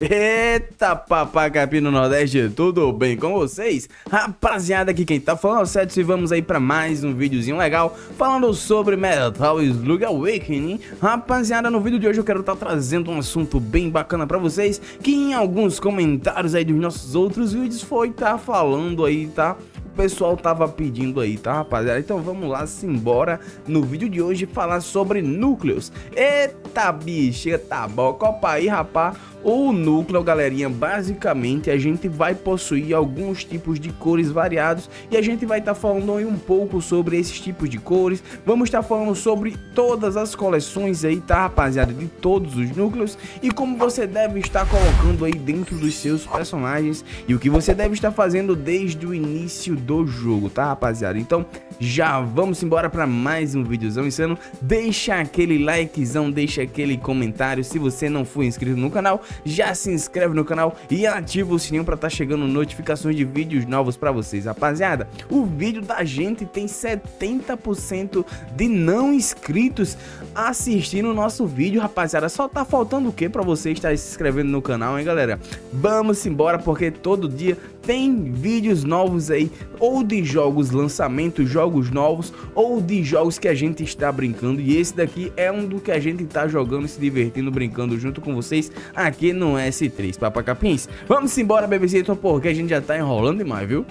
Eita, papagapi no Nordeste, tudo bem com vocês? Rapaziada, aqui quem tá falando é o Setsu e vamos aí pra mais um videozinho legal falando sobre Metal Slug Awakening. Rapaziada, no vídeo de hoje eu quero estar trazendo um assunto bem bacana pra vocês, que em alguns comentários aí dos nossos outros vídeos foi falando aí, tá? O pessoal tava pedindo aí, tá, rapaziada? Então vamos lá, simbora no vídeo de hoje falar sobre núcleos. Eita, bicha, tá bom, copa aí, rapá. O núcleo, galerinha, basicamente a gente vai possuir alguns tipos de cores variados e a gente vai estar falando aí um pouco sobre esses tipos de cores. Vamos estar falando sobre todas as coleções aí, tá, rapaziada, de todos os núcleos e como você deve estar colocando aí dentro dos seus personagens e o que você deve estar fazendo desde o início do jogo, tá, rapaziada? Então já vamos embora para mais um videozão insano. Deixa aquele likezão, deixa aquele comentário. Se você não for inscrito no canal, já se inscreve no canal e ativa o sininho para estar chegando notificações de vídeos novos para vocês, rapaziada. O vídeo da gente tem 70% de não inscritos assistindo o nosso vídeo, rapaziada. Só tá faltando o que para você estar se inscrevendo no canal, hein, galera? Vamos embora, porque todo dia tem vídeos novos aí, ou de jogos lançamentos, jogos novos, ou de jogos que a gente está brincando, e esse daqui é um do que a gente está jogando, se divertindo, brincando junto com vocês aqui no S3, papacapins. Vamos embora, bebezito, porque a gente já tá enrolando demais, viu?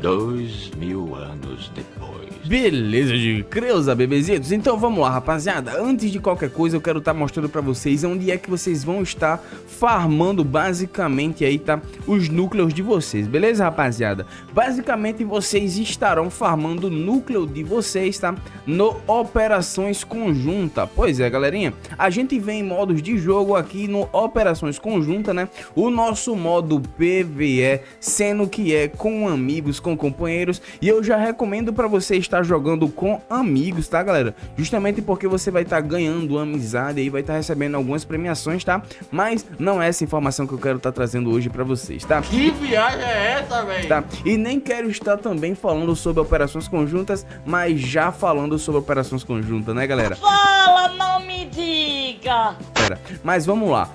2000 anos depois. Beleza de creuza, bebezitos? Então vamos lá, rapaziada. Antes de qualquer coisa, eu quero estar mostrando pra vocês onde é que vocês vão estar farmando basicamente aí, tá, os núcleos de vocês, beleza, rapaziada? Basicamente vocês estarão farmando o núcleo de vocês, tá, no Operações Conjunta. Pois é, galerinha, a gente vem em modos de jogo aqui no Operações Conjunta, né? O nosso modo PvE, sendo que é com amigos, com companheiros, e eu já recomendo pra vocês estar jogando com amigos, tá, galera? Justamente porque você vai estar ganhando amizade e vai estar recebendo algumas premiações, tá? Mas não é essa informação que eu quero estar trazendo hoje pra vocês, tá? Que viagem é essa, velho? Tá? E nem quero estar também falando sobre operações conjuntas, mas já falando sobre operações conjuntas, né, galera? Fala, não me diga! Mas vamos lá.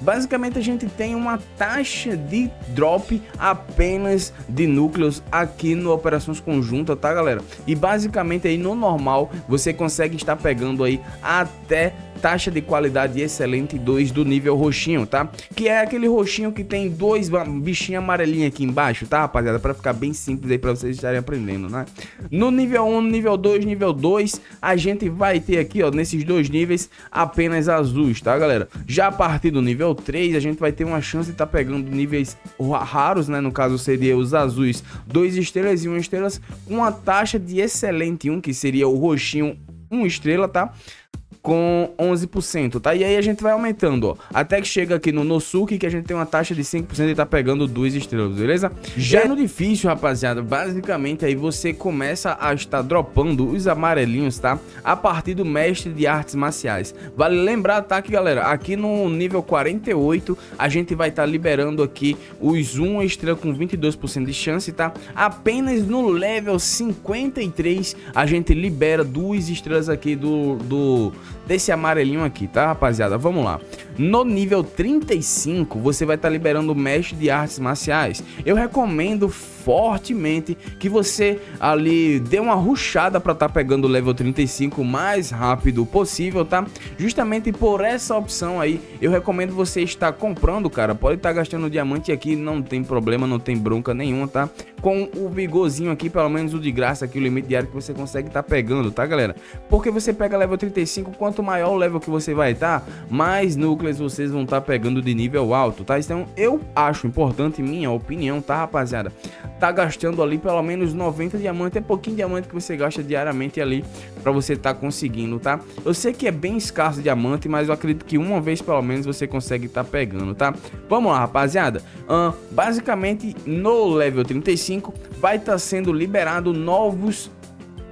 Basicamente a gente tem uma taxa de drop apenas de núcleos aqui no Operações Conjunta, tá, galera? E basicamente aí no normal você consegue estar pegando aí até taxa de qualidade excelente 2 do nível roxinho, tá? Que é aquele roxinho que tem dois bichinhos amarelinhos aqui embaixo, tá, rapaziada? Pra ficar bem simples aí pra vocês estarem aprendendo, né? No nível 1, nível 2, nível 2, a gente vai ter aqui, ó, nesses dois níveis apenas azuis, tá, galera? Já a partir do nível 3, a gente vai ter uma chance de estar pegando níveis raros, né? No caso seria os azuis 2 estrelas e 1 estrela, com a taxa de excelente 1, que seria o roxinho 1 estrela, tá? Com 11%, tá? E aí a gente vai aumentando, ó, até que chega aqui no Nosuke, que a gente tem uma taxa de 5% e tá pegando 2 estrelas, beleza? Já no difícil, rapaziada, basicamente aí você começa a estar dropando os amarelinhos, tá? A partir do mestre de artes marciais. Vale lembrar, tá, que, galera, aqui no nível 48, a gente vai estar liberando aqui os 1 estrela com 22% de chance, tá? Apenas no level 53, a gente libera 2 estrelas aqui desse amarelinho aqui, tá, rapaziada? Vamos lá. No nível 35, você vai estar liberando o mestre de artes marciais. Eu recomendo fortemente que você ali dê uma rushada para estar pegando o level 35 o mais rápido possível, tá? Justamente por essa opção aí, eu recomendo você estar comprando, cara. Pode estar gastando diamante aqui, não tem problema, não tem bronca nenhuma, tá? Com o vigorzinho aqui, pelo menos o de graça aqui, o limite diário que você consegue estar pegando, tá, galera? Porque você pega level 35, quanto maior o level que você vai estar, mais núcleos vocês vão estar pegando de nível alto, tá? Então eu acho importante, minha opinião, tá, rapaziada? Tá gastando ali pelo menos 90 diamantes, é pouquinho diamante que você gasta diariamente ali pra você tá conseguindo, tá? Eu sei que é bem escasso diamante, mas eu acredito que uma vez pelo menos você consegue tá pegando, tá? Vamos lá, rapaziada. Basicamente no level 35 vai estar sendo liberado novos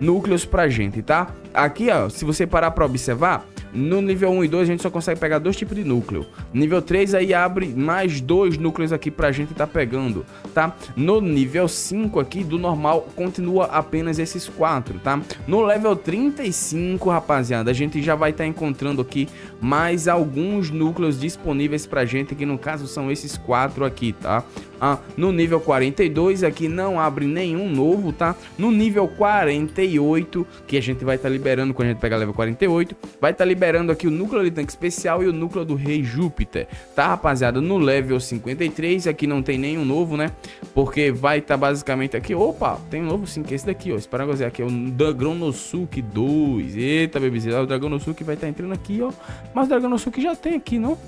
núcleos pra gente, tá? Aqui, ó, se você parar pra observar, No nível 1 e 2 a gente só consegue pegar 2 tipos de núcleo. Nível 3 aí abre mais 2 núcleos aqui pra gente tá pegando, tá? No nível 5 aqui do normal continua apenas esses 4, tá? No level 35, rapaziada, a gente já vai estar encontrando aqui mais alguns núcleos disponíveis pra gente, que no caso são esses 4 aqui, tá? Ah, no nível 42 aqui não abre nenhum novo, tá? No nível 48, que a gente vai estar liberando quando a gente pegar level 48, vai estar liberando aqui o núcleo de tanque especial e o núcleo do Rei Júpiter, tá, rapaziada? No level 53 aqui não tem nenhum novo, né? Porque vai estar basicamente aqui... Opa, tem um novo sim, que é esse daqui, ó. Esse paraguazé aqui é o Dragonosuke 2. Eita, bebezinho, o Dragonosuke vai estar entrando aqui, ó. Mas o Dragonosuke já tem aqui, não?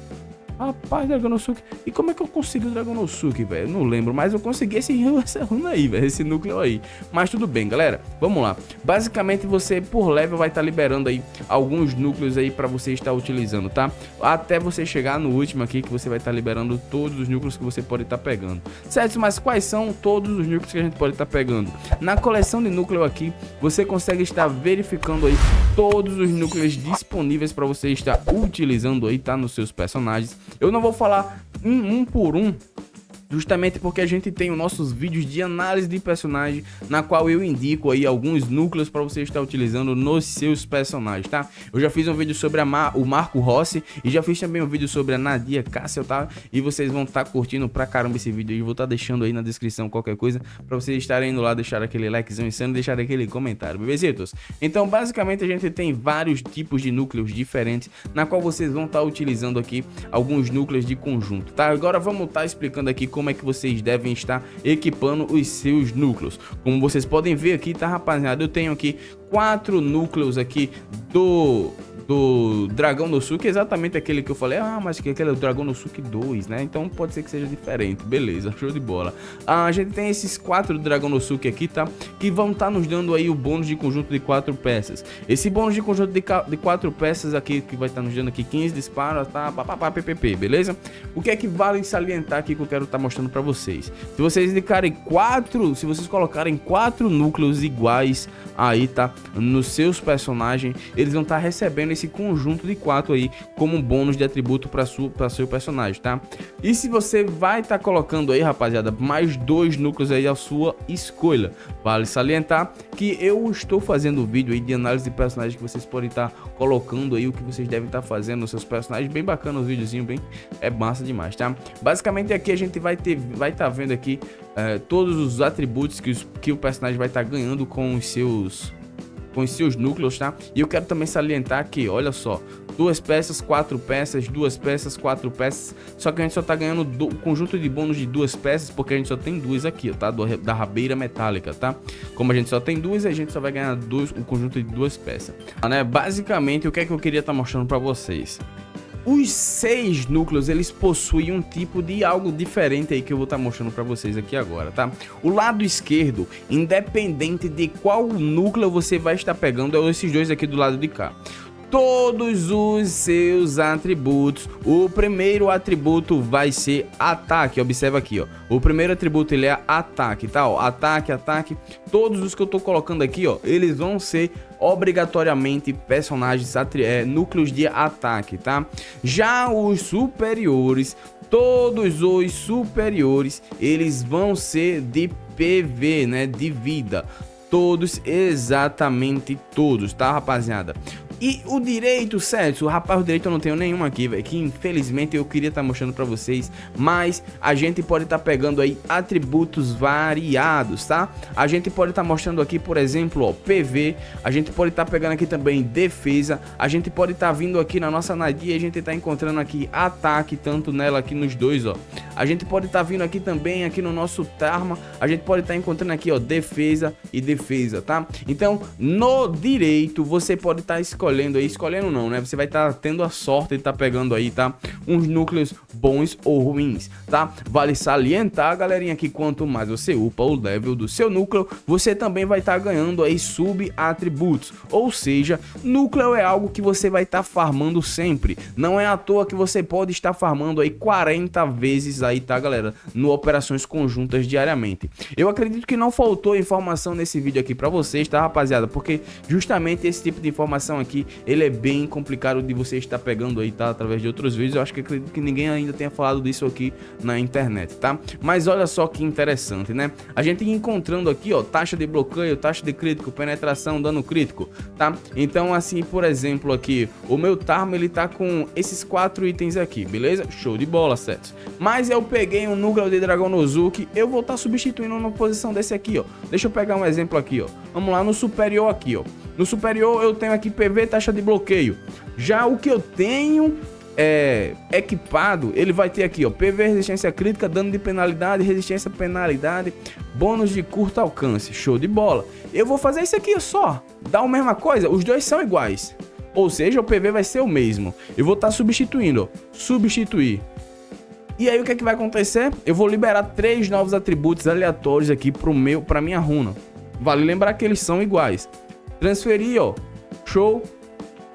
Rapaz, Dragonosuke. E como é que eu consegui o Dragonosuke, velho? Eu não lembro, mas eu consegui essa runa aí, velho. Esse núcleo aí. Mas tudo bem, galera. Vamos lá. Basicamente, você, por level, vai estar liberando aí alguns núcleos aí pra você estar utilizando, tá? Até você chegar no último aqui, que você vai estar liberando todos os núcleos que você pode estar pegando. Certo? Mas quais são todos os núcleos que a gente pode estar pegando? Na coleção de núcleo aqui, você consegue estar verificando aí todos os núcleos disponíveis pra você estar utilizando aí, tá? Nos seus personagens. Eu não vou falar um por um, justamente porque a gente tem os nossos vídeos de análise de personagem, na qual eu indico aí alguns núcleos para você estar utilizando nos seus personagens, tá? Eu já fiz um vídeo sobre o Marco Rossi e já fiz também um vídeo sobre a Nadia Cassio, tá? E vocês vão estar curtindo pra caramba esse vídeo, e vou estar deixando aí na descrição qualquer coisa para vocês estarem indo lá, deixar aquele likezão insano e deixar aquele comentário, bebezitos? Então, basicamente, a gente tem vários tipos de núcleos diferentes, na qual vocês vão estar utilizando aqui alguns núcleos de conjunto, tá? Agora vamos estar explicando aqui como é que vocês devem estar equipando os seus núcleos. Como vocês podem ver aqui, tá, rapaziada? Eu tenho aqui 4 núcleos aqui do Dragonosuke, exatamente aquele que eu falei. Ah, mas que aquele é o Dragonosuke 2, né? Então pode ser que seja diferente. Beleza, show de bola. Ah, a gente tem esses 4 Dragonosuke aqui, tá? Que vão estar nos dando aí o bônus de conjunto de 4 peças. Esse bônus de conjunto de 4 peças aqui, que vai estar nos dando aqui 15 disparos, tá? Papapá, ppp, beleza? O que é que vale salientar aqui que eu quero estar mostrando pra vocês? Se vocês indicarem 4, se vocês colocarem 4 núcleos iguais aí, tá? Nos seus personagens, eles vão estar recebendo esse conjunto de 4 aí como um bônus de atributo para seu personagem, tá? E se você vai estar colocando aí, rapaziada, mais 2 núcleos aí à sua escolha, vale salientar que eu estou fazendo o vídeo aí de análise de personagens que vocês podem estar colocando aí, o que vocês devem estar fazendo nos seus personagens. Bem bacana os videozinhos, bem, é massa demais, tá? Basicamente aqui a gente vai estar vendo aqui todos os atributos que o personagem vai estar ganhando com os seus núcleos, tá? E eu quero também salientar que, olha só, 2 peças, 4 peças, 2 peças, 4 peças, só que a gente só tá ganhando o conjunto de bônus de 2 peças, porque a gente só tem 2 aqui, tá? Da rabeira metálica, tá? Como a gente só tem 2, a gente só vai ganhar o conjunto de 2 peças, tá, né? Basicamente, o que é que eu queria estar mostrando pra vocês? Os 6 núcleos, eles possuem um tipo de algo diferente aí que eu vou estar mostrando pra vocês aqui agora, tá? O lado esquerdo, independente de qual núcleo você vai estar pegando, é esses 2 aqui do lado de cá. Todos os seus atributos, o primeiro atributo vai ser ataque, observa aqui, ó. O primeiro atributo, ele é ataque, tá? Ó, ataque, ataque, todos os que eu tô colocando aqui, ó, eles vão ser obrigatoriamente personagens, núcleos de ataque, tá? Já os superiores, todos os superiores, eles vão ser de PV, né? De vida, todos, exatamente todos, tá, rapaziada? E o direito, Setsu, rapaz, o direito eu não tenho nenhum aqui, velho, que infelizmente eu queria estar mostrando pra vocês, mas a gente pode estar pegando aí atributos variados, tá? A gente pode estar mostrando aqui, por exemplo, ó, PV, a gente pode estar pegando aqui também defesa, a gente pode estar vindo aqui na nossa Nadia, a gente tá encontrando aqui ataque, tanto nela aqui nos 2, ó. A gente pode estar vindo aqui também, aqui no nosso Tarma, a gente pode estar encontrando aqui, ó, defesa e defesa, tá? Então, no direito, você pode estar escolhendo aí, escolhendo não, né? Você vai estar tendo a sorte de estar pegando aí, tá? Uns núcleos bons ou ruins, tá? Vale salientar, galerinha, que quanto mais você upa o level do seu núcleo, você também vai estar ganhando aí sub-atributos, ou seja, núcleo é algo que você vai estar farmando sempre, não é à toa que você pode estar farmando aí 40 vezes aí, tá, galera? No Operações Conjuntas diariamente. Eu acredito que não faltou informação nesse vídeo aqui pra vocês, tá, rapaziada? Porque justamente esse tipo de informação aqui que ele é bem complicado de você estar pegando aí, tá? Através de outros vídeos. Eu acho que acredito que ninguém ainda tenha falado disso aqui na internet, tá? Mas olha só que interessante, né? A gente encontrando aqui, ó, taxa de bloqueio, taxa de crítico, penetração, dano crítico, tá? Então, assim, por exemplo, aqui, o meu Tarma, ele tá com esses 4 itens aqui, beleza? Show de bola, certo? Mas eu peguei um núcleo de Dragonosuke, eu vou estar substituindo uma posição desse aqui, ó. Deixa eu pegar um exemplo aqui, ó. Vamos lá, no superior aqui, ó. No superior eu tenho aqui PV, taxa de bloqueio. Já o que eu tenho equipado, ele vai ter aqui, ó, PV, resistência crítica, dano de penalidade, resistência penalidade, bônus de curto alcance. Show de bola. Eu vou fazer isso aqui só. Dá a mesma coisa, os dois são iguais. Ou seja, o PV vai ser o mesmo. Eu vou estar substituindo, ó. Substituir. E aí o que é que vai acontecer? Eu vou liberar 3 novos atributos aleatórios aqui pra minha runa. Vale lembrar que eles são iguais. Transferir, ó. Show.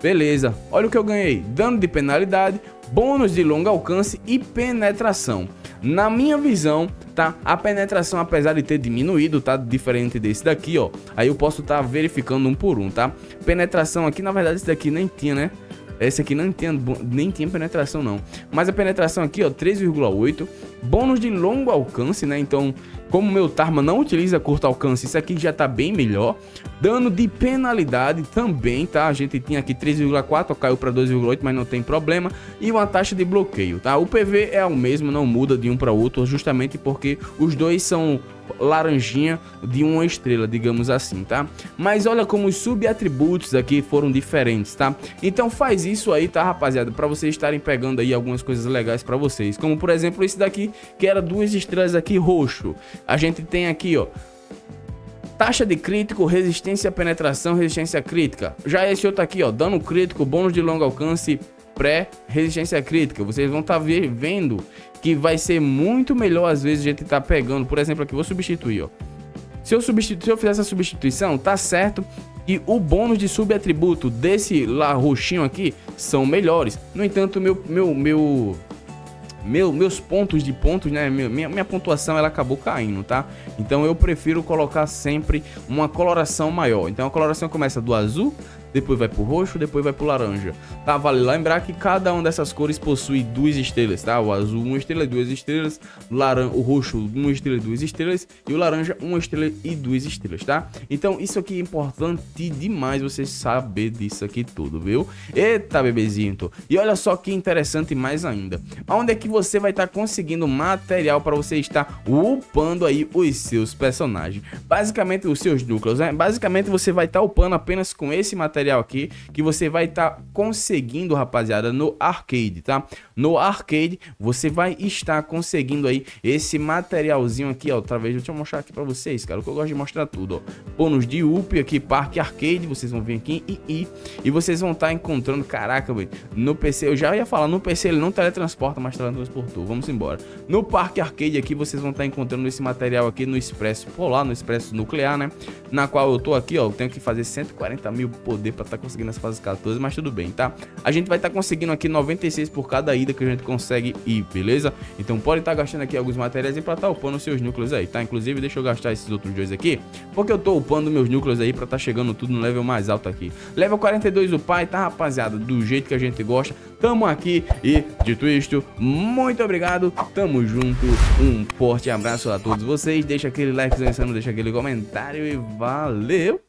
Beleza. Olha o que eu ganhei. Dano de penalidade, bônus de longo alcance e penetração. Na minha visão, tá? A penetração, apesar de ter diminuído, tá? Diferente desse daqui, ó. Aí eu posso estar verificando um por um, tá? Penetração aqui, na verdade, esse daqui nem tinha, né? Esse aqui não tinha, nem tinha penetração, não. Mas a penetração aqui, ó, 3,8. Bônus de longo alcance, né? Então, como meu Tarma não utiliza curto alcance, isso aqui já tá bem melhor. Dano de penalidade também, tá? A gente tinha aqui 3,4, caiu pra 2,8, mas não tem problema. E uma taxa de bloqueio, tá? O PV é o mesmo, não muda de um pra outro, justamente porque os dois são laranjinha de uma estrela, digamos assim, tá? Mas olha como os subatributos aqui foram diferentes, tá? Então faz isso aí, tá, rapaziada? Pra vocês estarem pegando aí algumas coisas legais pra vocês. Como, por exemplo, esse daqui, que era 2 estrelas aqui, roxo. A gente tem aqui, ó, taxa de crítico, resistência à penetração, resistência crítica. Já esse outro aqui, ó, dano crítico, bônus de longo alcance, pré-resistência crítica. Vocês vão estar vendo que vai ser muito melhor, às vezes, a gente tá pegando. Por exemplo, aqui, vou substituir, ó. Se eu fizer essa substituição, tá certo que o bônus de subatributo desse lá roxinho aqui são melhores. No entanto, meus pontos, né? Minha pontuação, ela acabou caindo, tá? Então eu prefiro colocar sempre uma coloração maior. Então a coloração começa do azul, depois vai pro roxo, depois vai pro laranja, tá? Vale lembrar que cada uma dessas cores possui 2 estrelas, tá? O azul, 1 estrela e 2 estrelas, o roxo, 1 estrela e 2 estrelas, e o laranja, 1 estrela e 2 estrelas, tá? Então isso aqui é importante demais você saber disso aqui tudo, viu? Eita, bebezinho! E olha só que interessante mais ainda, onde é que você vai estar conseguindo material para você estar upando aí os seus personagens, basicamente os seus núcleos, né? Basicamente você vai estar upando apenas com esse material aqui que você vai estar conseguindo, rapaziada, no arcade, tá? No arcade você vai estar conseguindo aí esse materialzinho aqui, ó, através, deixa eu mostrar aqui pra vocês, cara, o que eu gosto de mostrar tudo, ó. Bônus de up aqui, Parque Arcade, vocês vão vir aqui e vocês vão estar encontrando, caraca, velho, no PC, eu já ia falar, no PC ele não teletransporta, mas teletransportou, vamos embora. No Parque Arcade aqui vocês vão estar encontrando esse material aqui no Expresso Polar, no Expresso Nuclear, né? Na qual eu tô aqui, ó, eu tenho que fazer 140 mil poder pra estar conseguindo as fases 14, mas tudo bem, tá? A gente vai estar conseguindo aqui 96 por cada ida que a gente consegue ir, beleza? Então pode estar gastando aqui alguns materiais e pra estar upando os seus núcleos aí, tá? Inclusive, deixa eu gastar esses outros dois aqui, porque eu tô upando meus núcleos aí pra estar chegando tudo no level mais alto aqui. Level 42 o pai, tá, rapaziada? Do jeito que a gente gosta, tamo aqui e, dito isto, muito obrigado, tamo junto, um forte abraço a todos vocês, deixa aquele like se não deixa aquele comentário e valeu!